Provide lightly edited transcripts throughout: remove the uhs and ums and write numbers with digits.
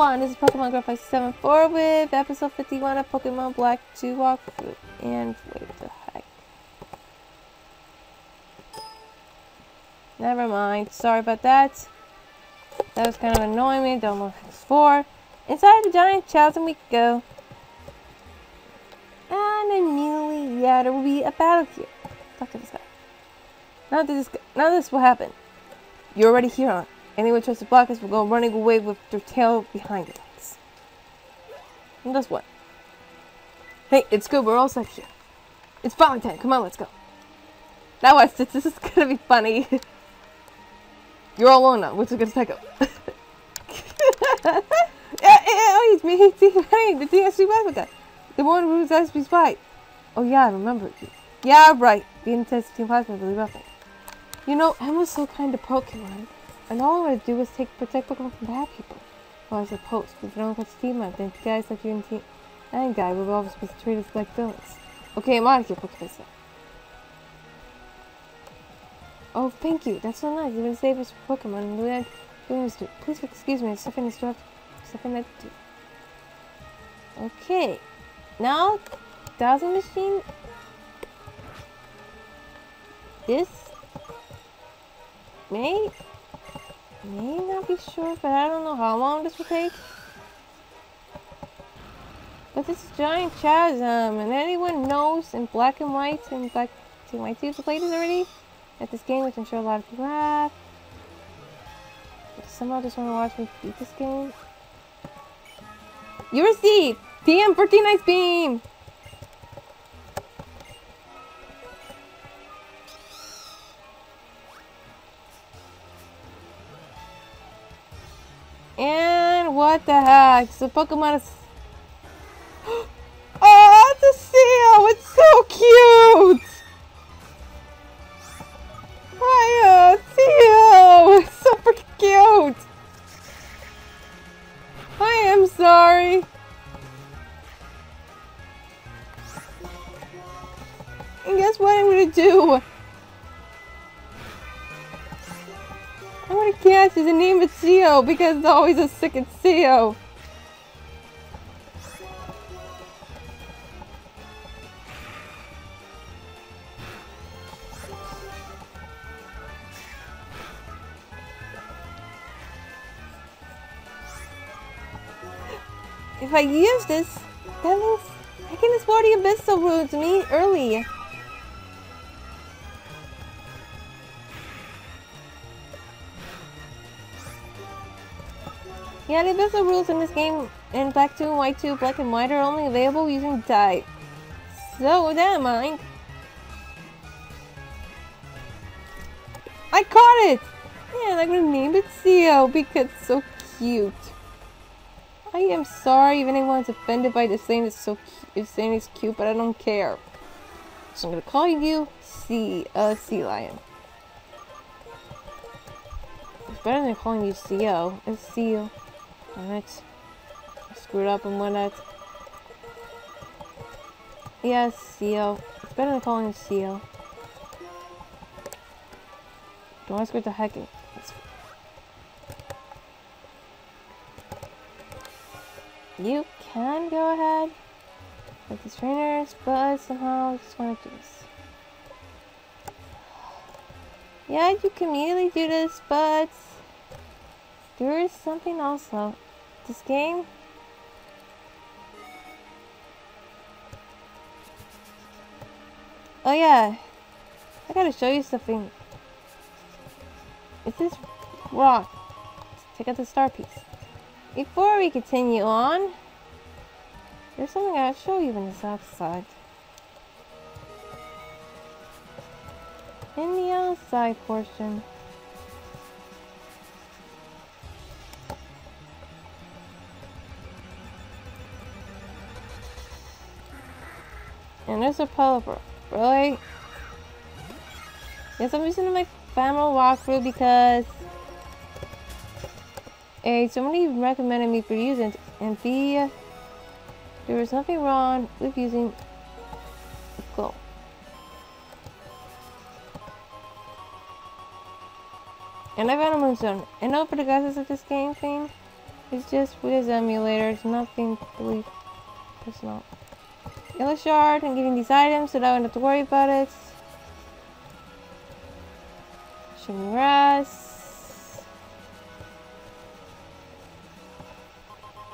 everyone, this is Pokemon Girl 574 with episode 51 of Pokemon Black 2 walkthrough. And wait, the heck. Never mind, sorry about that. That was kind of annoying me, don't know what it's for. Inside the Giant Chasm we go. And immediately, yeah, there will be a battle here. Talk to this guy. Now this will happen. You're already here on. Anyone tries to block us will go running away with their tail behind us. And that's what. Hey, it's good, we're all set here. It's filing time, come on, let's go. Now watch this, this is gonna be funny. You're all alone now, which is gonna take up. Oh, he's me, he's the TSG Plasma guy. The one who has me spied. Oh yeah, I remember you. Yeah, right. The intense Team Plasma really rough. You know, Emma's so kind to Pokemon. And all I want to do is protect Pokemon from bad people. Well, I suppose, but if you don't catch team up, then guys like you and Team and Guy will always be treated like villains. Okay, I'm out of here, Pokemon. Oh, thank you. That's so nice. You've been saving us for Pokemon and doing this too. Please excuse me. Stuff in that too. Okay. Now, Thousand Machine. This may not be sure, but I don't know how long this will take. But this is Giant Chasm, and anyone knows in Black and White and Black 2 White 2 played it already at this game, which I'm sure a lot of people have. But somehow just want to watch me beat this game. You received TM14 Ice Beam! And what the heck? So Pokemon is... Oh, it's a seal! It's so cute! Hiya, seal! It's super cute! I am sorry! And guess what I'm gonna do? I want to cast the name of Theo because it's always a second Theo. If I use this, that means I can explore the Abyssal Road to me early. Yeah, the Abyssal rules in this game in Black 2 and White 2, Black and White are only available using type. So with that in mind... I caught it! And I'm gonna name it Theo because it's so cute. I am sorry if anyone's offended by this thing, it's cute, but I don't care. So I'm gonna call you Sea Lion. It's better than calling you Theo. It's Theo. Alright. I screwed up and whatnot. Yes, Theo. It's better than calling you Theo. Don't ask what the heck it is. You can go ahead with these trainers, but somehow I just want to do this. Yeah, you can immediately do this, but there is something also. This game. Oh yeah, I gotta show you something. It's this rock. Let's take out the star piece. Before we continue on, there's something I gotta show you when it's outside. In the outside portion. And there's a Pelipper. Really? Yes, I'm using my family walkthrough because A, somebody recommended me for using it, and B, there was nothing wrong with using Glow. And I found a Moonstone. And over the guys of this game thing, It's just with his emulator, it's nothing really personal. Yellow shard, I'm getting these items so that I don't have to worry about it. Shiny grass.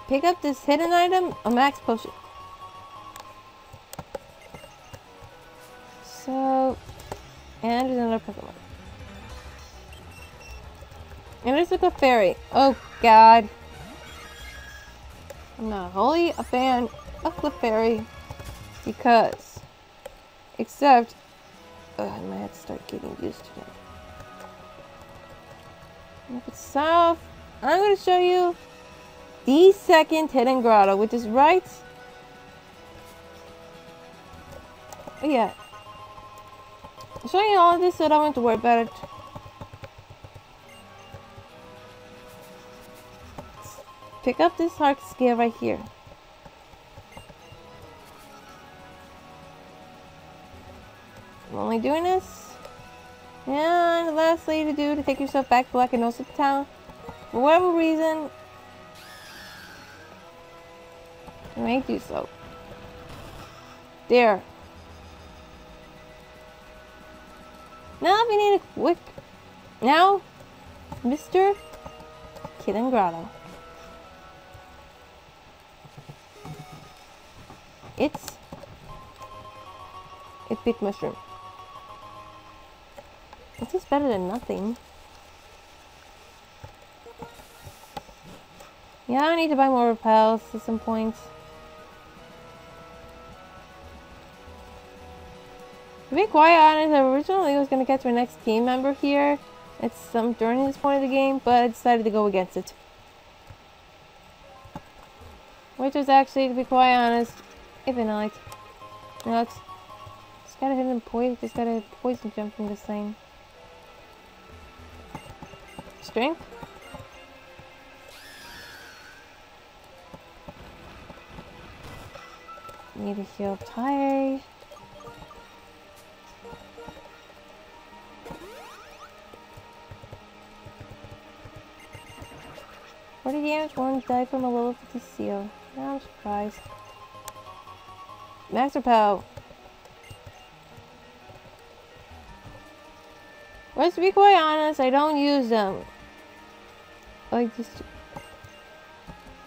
Pick up this hidden item, a max potion. So, and there's another Pokemon. And there's like a fairy. Oh god. I'm not wholly a fan of the fairy because, except, oh, I might have to start getting used to them. Up it's south, I'm going to show you the second hidden grotto, which is right. Oh yeah. I'm showing you all of this so I don't have to worry about it. Pick up this heart scale right here. I'm only doing this. And the last thing to do to take yourself back to Black and also to town. For whatever reason, you may do so. There. Now we need a quick. Now, Mr. Kid and Grotto. It's a big mushroom. This is better than nothing. Yeah, I need to buy more repels at some point. To be quite honest, I originally was gonna catch my next team member here at some during this point of the game, but I decided to go against it. Which was actually, to be quite honest, even not. Just gotta hit him poison. Just gotta poison jump from this thing. Strength. Need to heal Tai. What a damage, one die from a level 50 seal. Now I'm surprised. Master Pow. Let's be quite honest, I don't use them. Like just.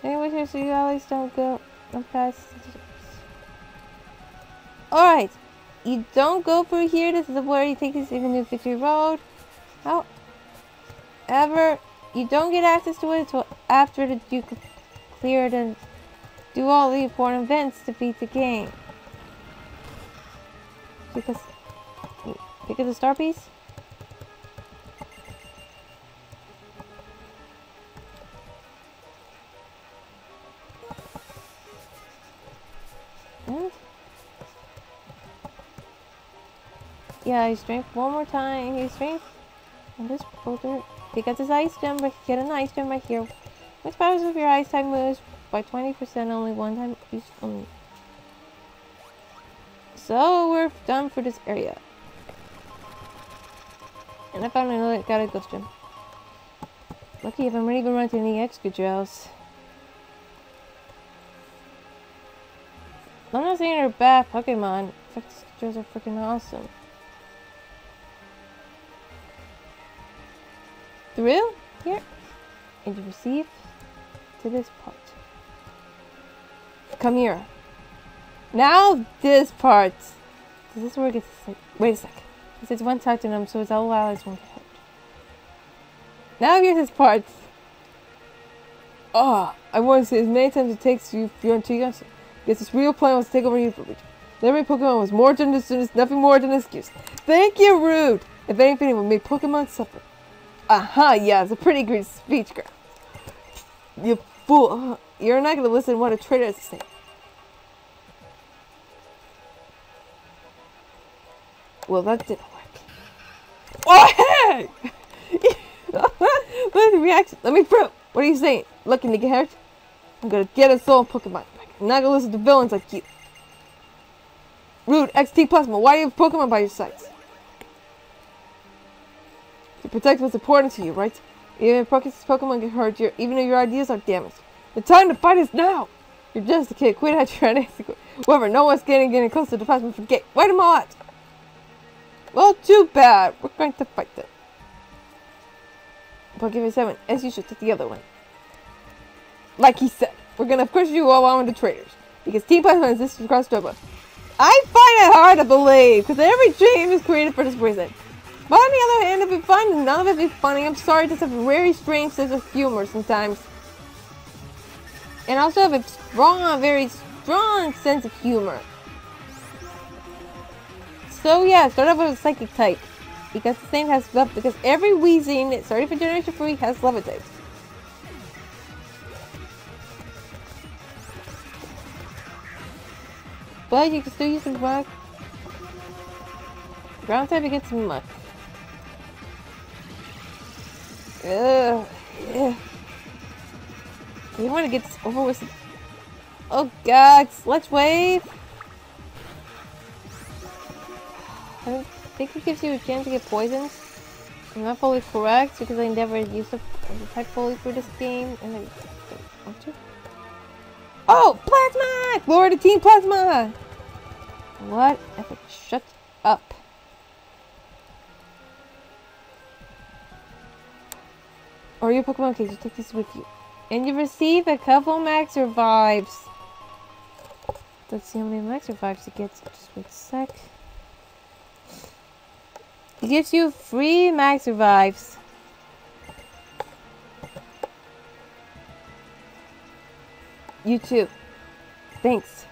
Anyway, here so you always don't go. I'm past. Alright. You don't go through here. This is where you take this even new victory road. However, you don't get access to it until after you cleared and do all the important events to beat the game. Because. Pick up the star piece. Yeah, he's strength one more time. He's strength. And this boulder. Pick up this ice gem, but get an ice gem right here. Which powers of your ice type moves by 20% only one time each only. So we're done for this area. And I found another got a ghost gem. Lucky if I'm really gonna run to any Excadrills. I'm not saying they're bad Pokemon. In fact, these Excadrills are freaking awesome. Through here and you receive to this part. Come here. Now this part. Does this work? Wait a sec. This is one tactonum, so it's all allies won't get hurt. Now here's his part. Oh, I want to say as many times it takes you if you're on 2 years. Guess this real plan was to take over you for which. Every Pokemon was more than just nothing more than an excuse. Thank you, Rude! If anything, it would make Pokemon suffer. Aha, yeah, it's a pretty great speech, girl. You fool. You're not gonna listen to what a traitor has to say. Well, that didn't work. Oh, hey! What is the reaction? Let me prove. What are you saying? Looking to get hurt? I'm gonna get a soul Pokemon back. I'm not gonna listen to villains like you. Rude, XT Plasma, why do you have Pokemon by your sides? To protect what's important to you, right? Even if Pokemon get hurt, even if your ideas are damaged. The time to fight is now! You're just a kid. Quit at your execute. Whoever, no one's getting closer to Plasma Frigate. Wait a moment! Well, too bad. We're going to fight them. Pokemon 7, as you should take the other one. Like he said, we're going to push you all on to traitors. Because Team Plasma and Sisters Cross Trouble. I find it hard to believe, because every dream is created for this reason. But on the other hand, it'd be fun, none of it be funny. I'm sorry, just have a very strange sense of humor sometimes. And also have a strong, very strong sense of humor. So yeah, start off with a psychic type. Because the same has love, because every Weezing started for Generation 3 has love types. But you can still use the rock. Ground type against muck. Ugh. Yeah. You want to get this over with. Oh god, Sludge Wave! I think it gives you a chance to get poisoned. I'm not fully correct because I never used the attack fully for this game. And I don't want to. Oh! Plasma! Glory to Team Plasma! What if it shut up? Or your Pokemon case, you take this with you. And you receive a couple max revives. Let's see how many max revives it gets. Just wait a sec. It gives you 3 max revives. You too. Thanks.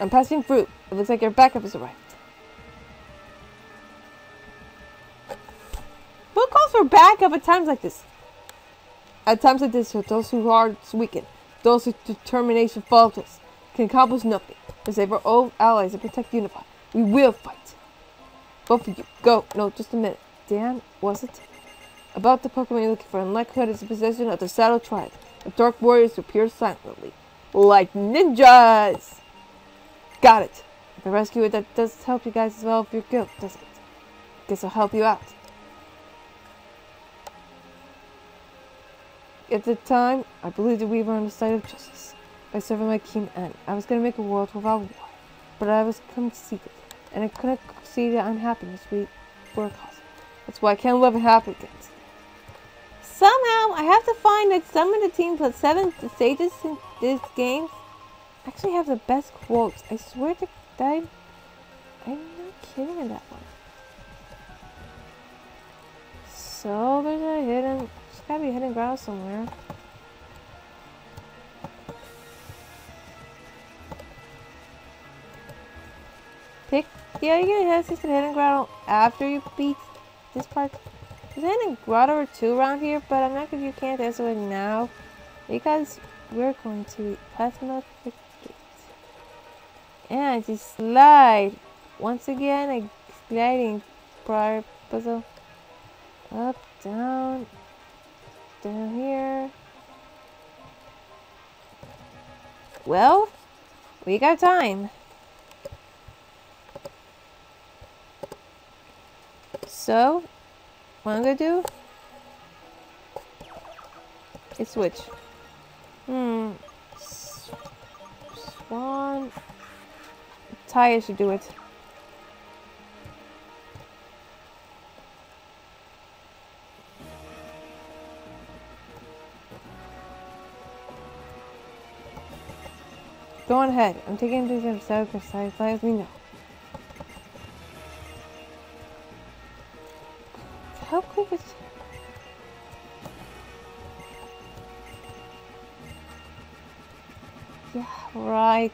I'm passing through. It looks like your backup has arrived. Who calls for backup at times like this? At times like this, those whose hearts weaken, those whose determination falters, can accomplish nothing to save our old allies and protect Unova. We will fight. Both of you, go. No, just a minute. Dan, was it? About the Pokemon you're looking for, in likelihood is the possession of the Saddle Tribe, of dark warriors who appear silently, like ninjas. Got it. If I rescue it, that does help you guys as well if you're guilt, doesn't it? Guess I'll help you out. At the time, I believed that we were on the side of justice by serving my keen end. I was going to make a world without war, but I was conceited, and I couldn't see the unhappiness we were causing. That's why I can't let it happen again. Somehow, I have to find that some of the Team Plus 7 stages in this game actually have the best quotes. I swear to God, I'm not kidding in that one. So there's a hidden. Gotta be hidden ground somewhere. Pick. Yeah, you're gonna have to the hidden ground after you beat this part. There's a hidden grotto or 2 around here, but I'm not sure if you can't answer it now because we're going to Plasma Frigate. And just slide once again, a gliding prior puzzle. Up, down. Down here. Well, we got time. So, what I'm gonna do is switch. Swan. Taya should do it. Go on ahead. I'm taking this episode because I let me know. How quick is it? Yeah, right.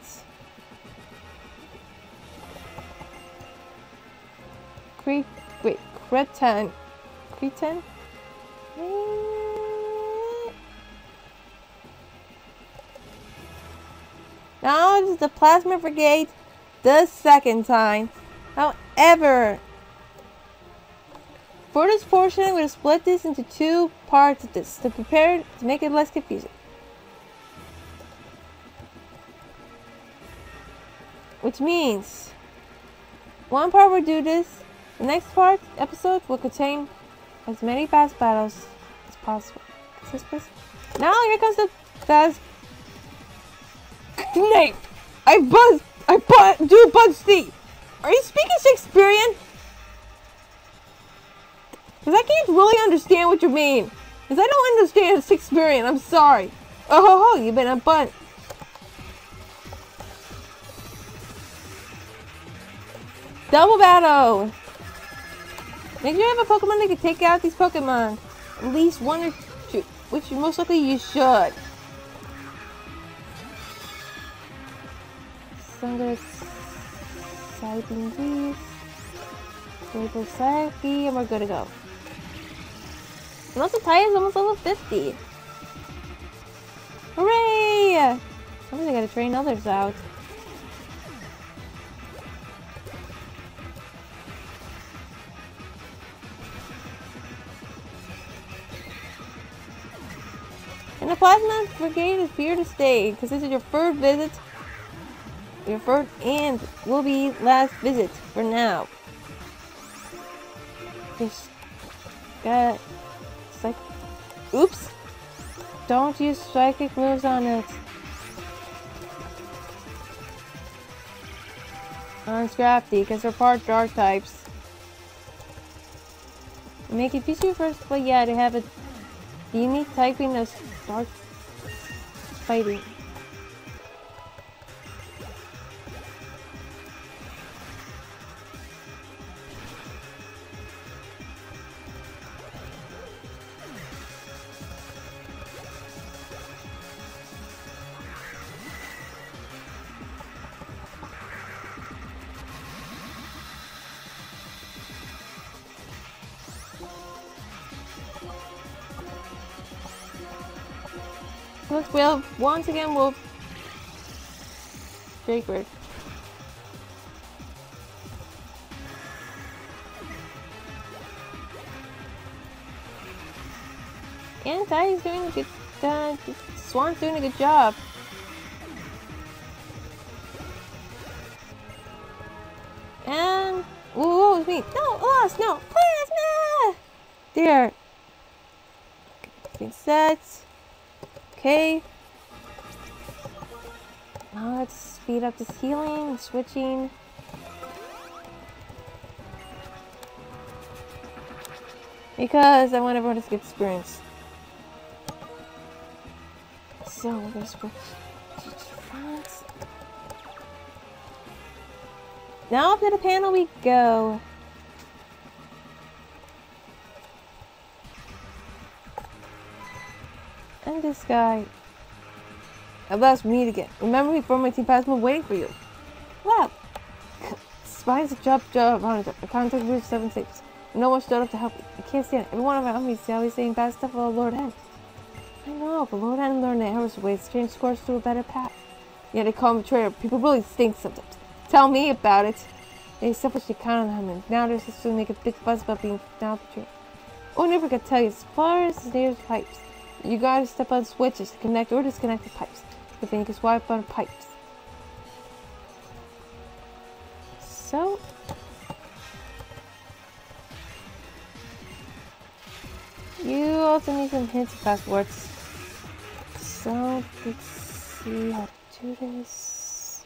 Cretan. Cretan? Now it's the Plasma Frigate the second time. However, for this portion, we're going to split this into 2 parts of this to prepare to make it less confusing. Which means, one part will do this, the next part, episode, will contain as many fast battles as possible. Now here comes the says, Snape, do Bugsy. Are you speaking Shakespearean? Because I can't really understand what you mean. Because I don't understand Shakespearean, I'm sorry. Oh ho ho, you've been a bunt. Double battle! Make sure you have a Pokemon that can take out these Pokemon. At least one or two, which most likely you should. So I'm gonna side these. Double side B, and we're good to go. And also Ty is almost level 50. Hooray! I'm gonna gotta train others out. And the Plasma Frigate is here to stay, because this is your third visit. Your third and will be last visit for now. Just got psychic. Oops! Don't use psychic moves on it. On Scrafty, because they're part dark types. Make it easier first, but yeah, they have a unique typing of dark fighting. Well, once again, we'll Drakewood. And Ty is doing a good Swan's doing a good job. And whoa, it's me. No, lost, no, Plasma! There. Being set. Okay. Now let's speed up this healing, switching. Because I want everyone to get experience. So we're gonna switch to France. Now up to the panel we go. And this guy. At last, we meet again. Remember, we formed my Team Plasma waiting for you. Wow. Spies a job on it. I contacted Route 76. No one showed up to help me. I can't stand it. Every one of my homies is always saying bad stuff about Lord N. I know, but Lord N learned the Harris way to change course to a better path. Yeah, they call him a traitor. People really stink sometimes. Tell me about it. They selfishly count on him, and now they're supposed to make a big buzz about being now betrayed. Oh, I never could tell you. As far as there's pipes. You gotta step on switches to connect or disconnect the pipes. But then you can swipe on pipes. So. You also need some hints and passwords. So, let's see how to do this.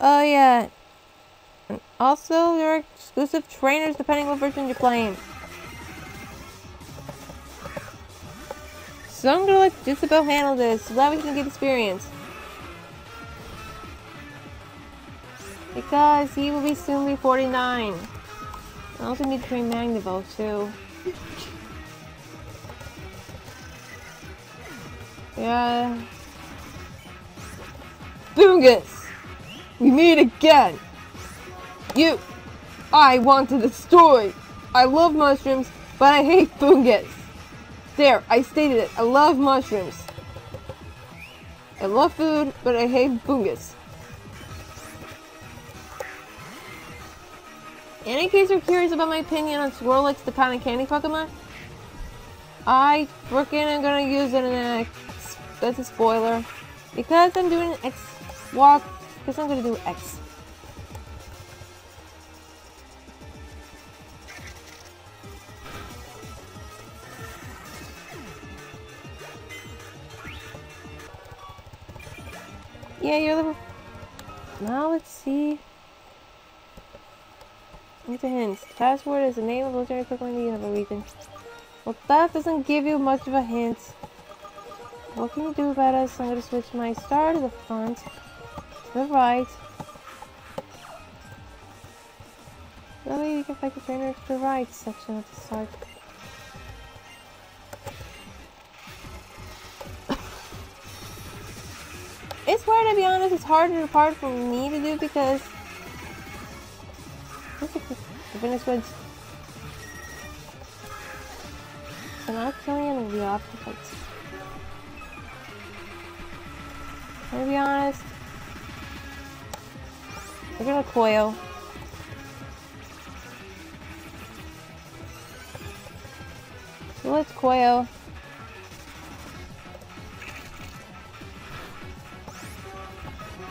Oh, yeah. And also, there are exclusive trainers depending on what version you're playing. So I'm gonna let Jezebel handle this so that we can get experience. Because he will be soon be 49. I also need to train Magneval too. Yeah. Foongus! We meet again! I want to destroy! I love mushrooms, but I hate Foongus! There, I stated it. I love mushrooms. I love food, but I hate Foongus. And in case you're curious about my opinion on Swirlix, the pound and candy Pokemon, I freaking am gonna use it in an X. That's a spoiler. Because I'm doing an X walk, because I'm gonna do X. Yeah, you're level... Now let's see. Here's a hint. Password is the name of legendary Pokemon you have a region. Well, that doesn't give you much of a hint. What can you do about us? I'm going to switch my star to the front. To the right. Really, you can fight the trainer to the right section of the start. It's weird, to be honest, it's harder part for me to do because... The finish wins. So now killing him will be off the fights. To be honest, we're gonna coil. So let's coil.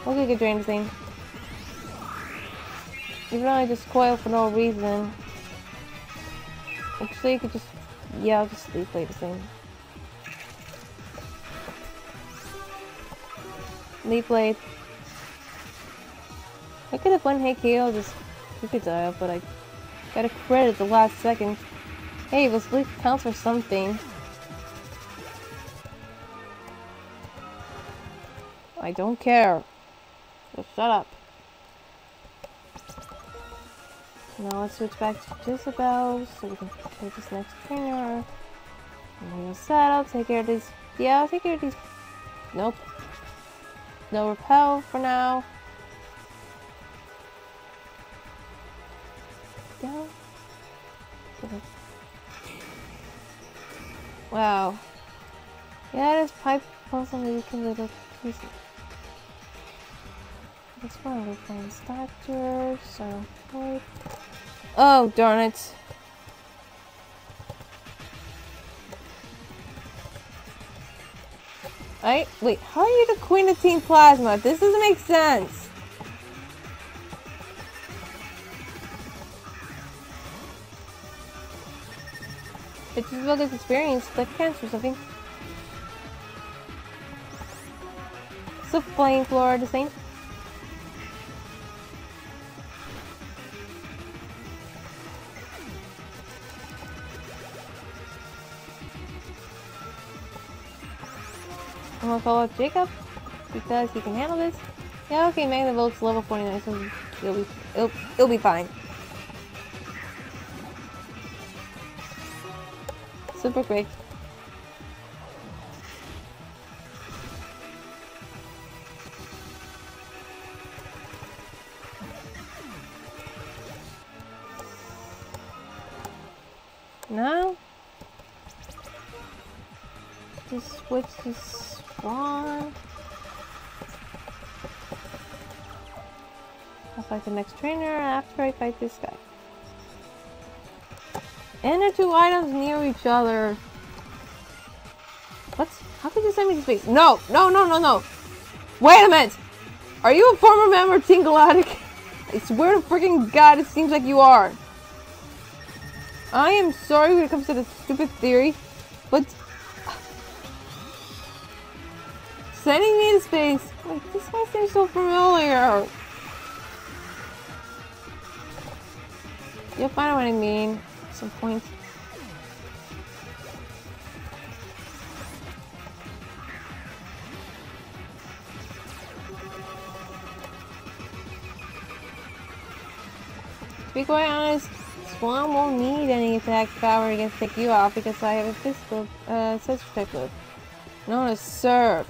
We'll get a drain thing. Even though I just coil for no reason. Actually, you could just. Yeah, I'll just replay the thing. Leaf Blade. I could have one hit KO, just Crocodile, but I got a crit at the last second. Hey, this leaf counts for something. I don't care. Just shut up. Now let's switch back to Jezebel so we can take this next trainer. And we'll settle, take care of these. Yeah, I'll take care of these. Nope. No repel for now. Yeah. Okay. Wow. Yeah, this pipe puzzle you can little pieces. That's why we're playing Statures, so forth. Oh, darn it. Wait, how are you the queen of Team Plasma? This doesn't make sense. It just will get experience, like cancer or something. So flame floor the same. I'm gonna follow up Jacob because he can handle this. Yeah, okay, Magnavolt's level 49, so it'll be fine. Super quick. Now, just switch this. I'll fight the next trainer after I fight this guy. And the two items near each other. What? How could you send me to space? No! No, no, no, no! Wait a minute! Are you a former member of Team Galactic? I swear to freaking God, it seems like you are. I am sorry when it comes to this stupid theory, but... Sending me to space. Like, this guy seems so familiar. You'll find out what I mean at some point. To be quite honest, Swan won't need any attack power against take you off because I have a physical such attack move. Known as Serve.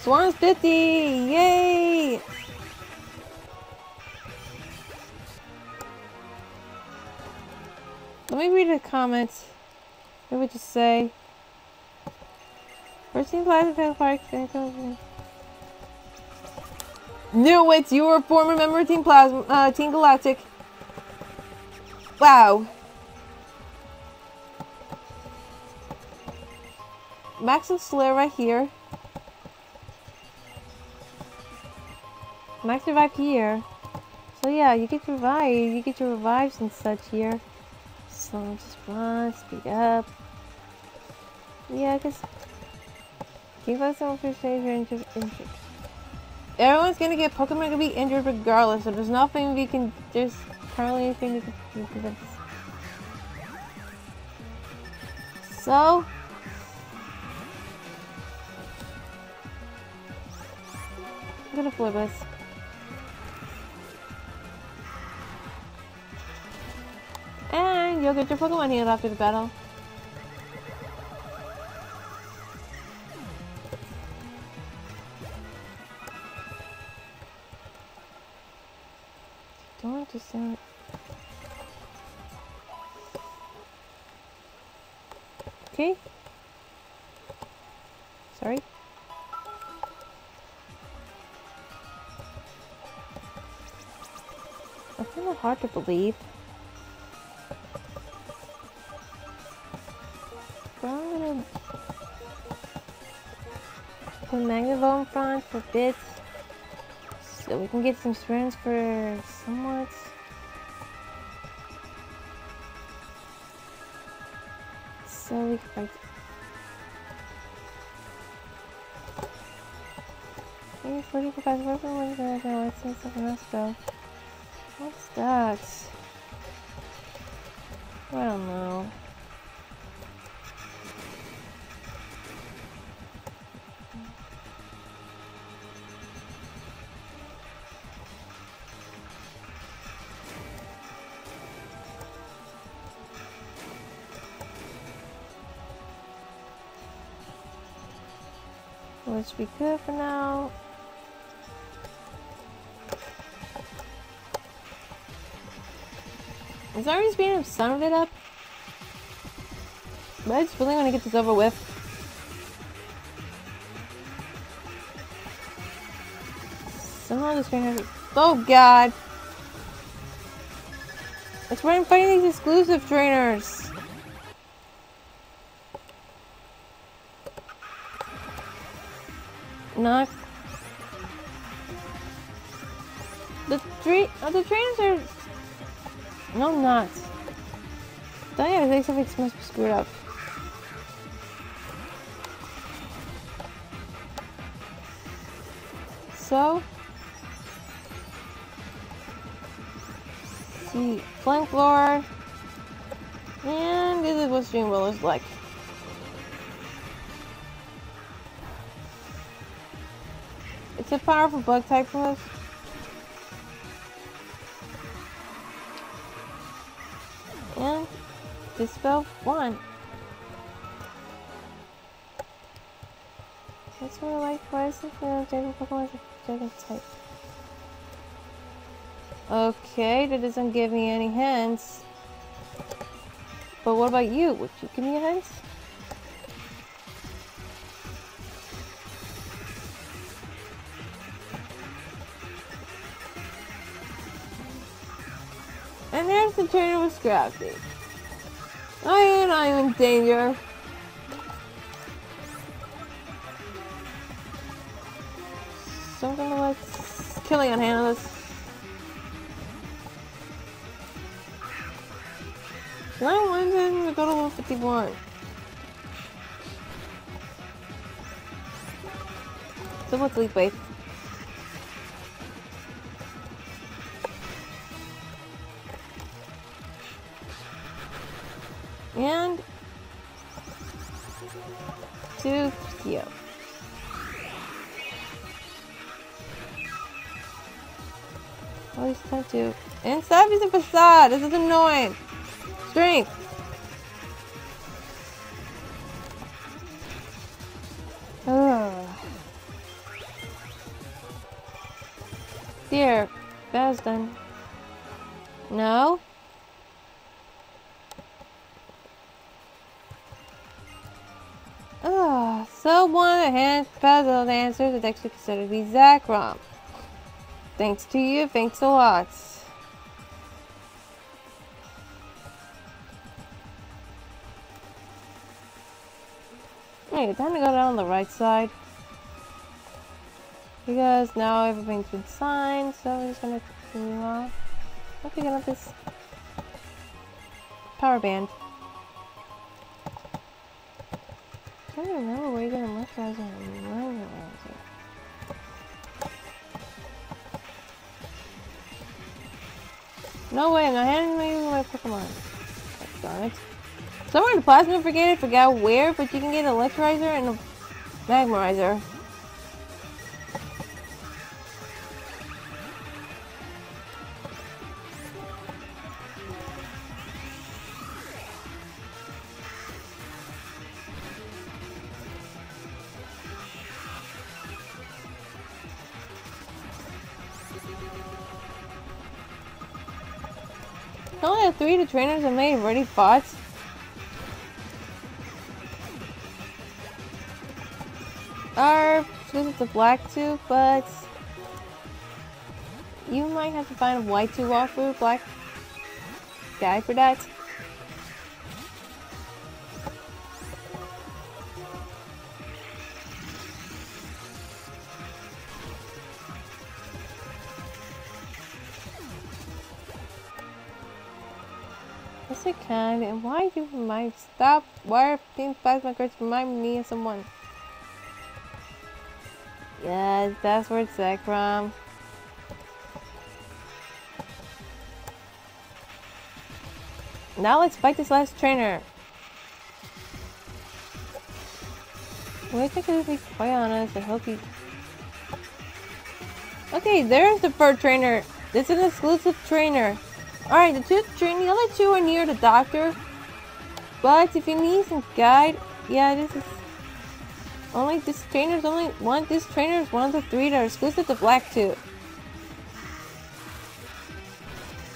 Swan's 50! Yay! Let me read the comments. What would you say? First Team Plasma Park. Knew it! You were a former member of Team Plasma, Team Galactic. Wow. Max and Slayer right here. Max revive here. So yeah, you get your revives and such here. So I'll just run, speed up. Yeah, I guess keep us on for savior and injured. Everyone's gonna get Pokemon gonna be injured regardless, so there's nothing we can, there's currently anything we can do to this. So I'm gonna flip us. And you'll get your Pokemon healed after the battle. Don't just sound. Okay. Sorry. I find it hard to believe. But I'm gonna put Magnavolt in front for bits. So we can get some strands for somewhat. So we can fight. He's looking for fast weapons. Let's see something else though. What's that? I don't know. Which we could for now. It's already speeding some of it up. But I just really want to get this over with. Somehow the screen has it. Oh god! That's why I'm fighting these exclusive trainers! Not the three other trainers are no I'm not. I think something must be screwed up. So let's see flank floor and this is what stream will look like. It's a powerful bug type for us. And dispel one. That's what I like. Why is it for dragon Pokemon dragon type? Okay, that doesn't give me any hints. But what about you? Would you give me a hint? And there's the trainer with Scrafty. Oh, you're not even in danger. So I'm gonna let Killian handle this. Now one's in the total 151. So what's leap weight? And to you. Always time to. And stop using facade. This is annoying. Strength. Ugh. Dear, that is done. No. So one of the hands puzzled answers is actually considered to be Zekrom. Thanks to you, thanks a lot. Hey, time to go down the right side. Because now everything's been signed, so we're just gonna continue on. I'm picking up this power band. I don't remember where you're gonna Electrizer and Magmarizer. No way, I'm not handing my Pokemon. Darn it. Somewhere in the Plasma Frigate, I forgot where, but you can get an Electrizer and a Magmarizer. Only have 3 the trainers have made ready bots. Are exclusive to Black 2, but you might have to find a White 2 walkthrough, Black guy for that. And why do my stop? Why are Team Plasma cards remind me of someone? Yes, that's where it's Zekrom. Now let's fight this last trainer. Well, I think it'll be quite honest. I hope he. Okay, there's the third trainer. This is an exclusive trainer. Alright, the other 2 are near the doctor, but if you need some guide, yeah, this is only this trainer's only one. This trainer is one of the 3 that are exclusive to Black 2. In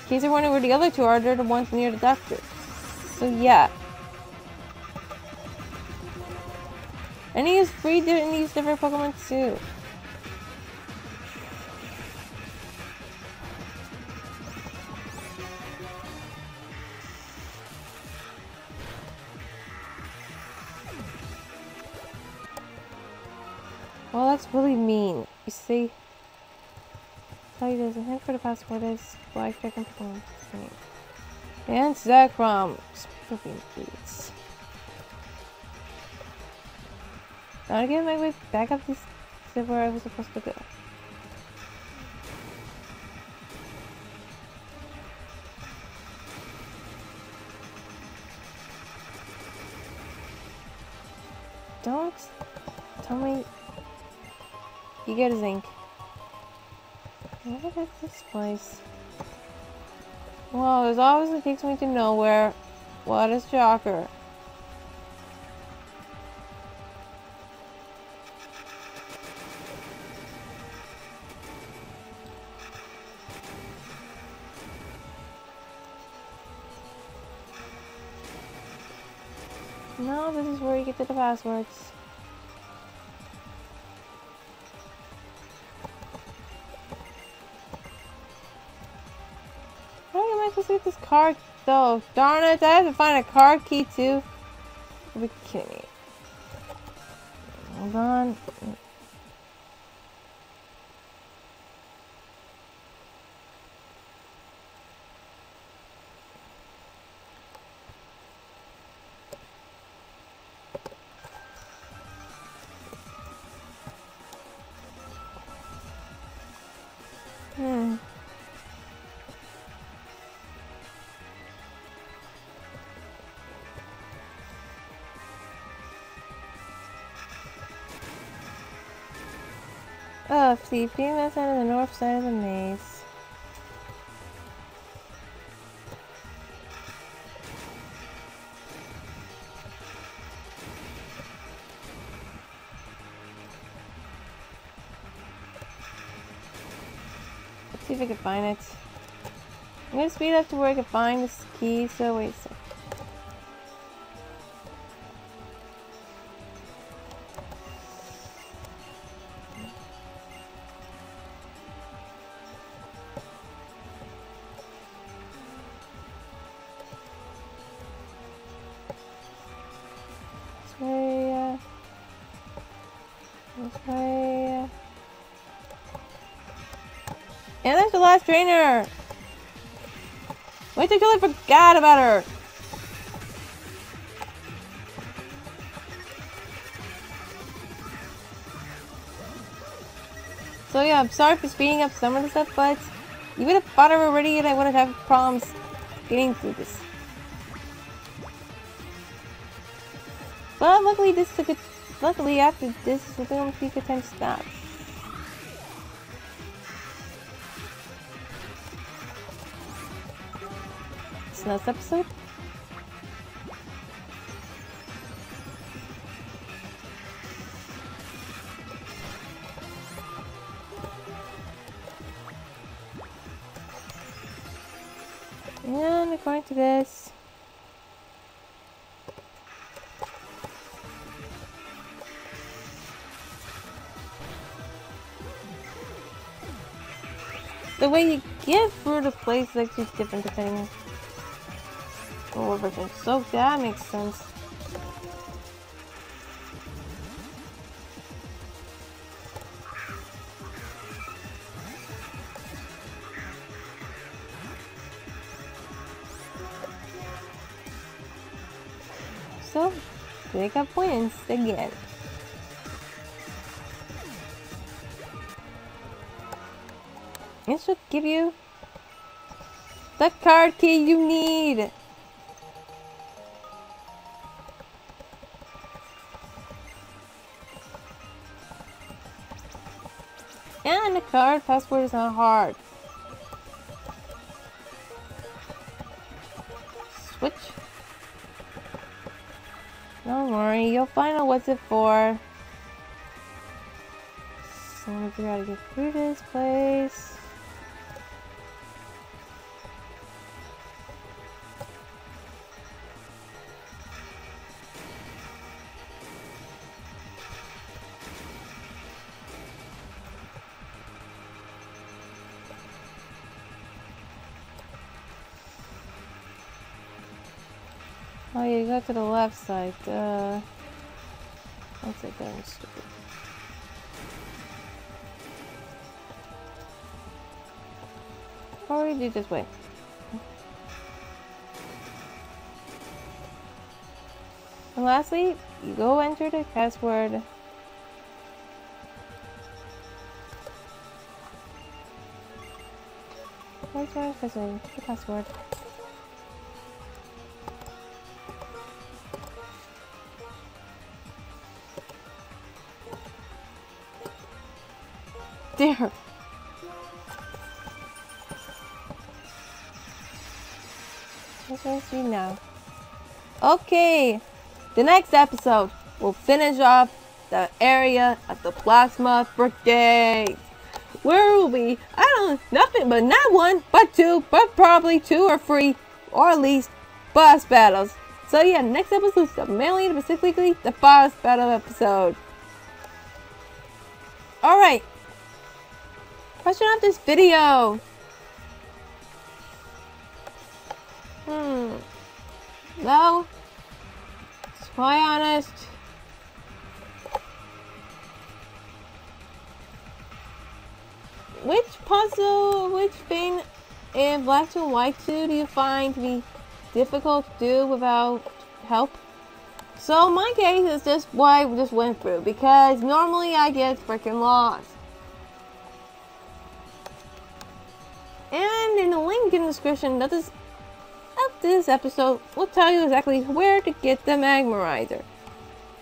case you're wondering where the other 2 are, they're the ones near the doctor. So yeah, and he is free to use different Pokemon too. Well, that's really mean. You see, so he doesn't hint for the password is Black Dragon Pokemon. And Zekrom. Spooping beats. Now to get my way back up this to where I was supposed to go. Don't tell me. You get a zinc. What is this place? Well, there's obviously takes me to nowhere. What is Jocker? No, this is where you get to the passwords. Let's get this car though. Darn it, I have to find a car key too. Are you kidding me? Hold on. See, being outside of the north side of the maze. Let's see if I can find it. I'm gonna speed up to where I can find this key, so wait a second. And there's the last trainer! Wait till I forgot about her! So yeah, I'm sorry for speeding up some of the stuff, but You would have fought her already and I wouldn't have problems getting through this. But luckily this took a... Luckily after this, the film peak attempt stopped. So that's the episode. And according to this... the way you get through the place is actually different depending on what version. So that makes sense. So, pick up wins again. It should give you the card key you need. And the card password is not hard. Switch. Don't worry, you'll find out what's it for. So I'm gonna figure out how to get through this place. Oh yeah, you go to the left side, I'll take that one, stupid. Probably do this way. And lastly, you go enter the password. Password. There. What do I see now? Okay, the next episode will finish off the area at the Plasma Frigate. Where will we? I don't know, nothing but not one, but two, but probably 2 or 3, or at least boss battles. So yeah, next episode is mainly and specifically the boss battle episode. All right. Question of this video. No. To be honest. Which puzzle, which thing in Black 2 and White 2 do you find to be difficult to do without help? So my case is just why we just went through, because normally I get freaking lost. And in the link in the description of this episode will tell you exactly where to get the Magmarizer,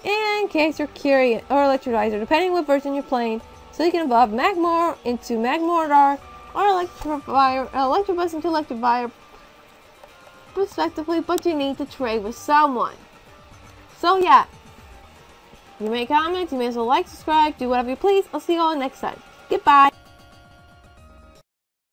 in case you're curious, or Electrizer, depending what version you're playing, so you can evolve Magmor into Magmordar, or Electrofire, Electrobus into Electrofire, respectively, but you need to trade with someone. So yeah, you may comment, you may also like, subscribe, do whatever you please. I'll see you all next time. Goodbye!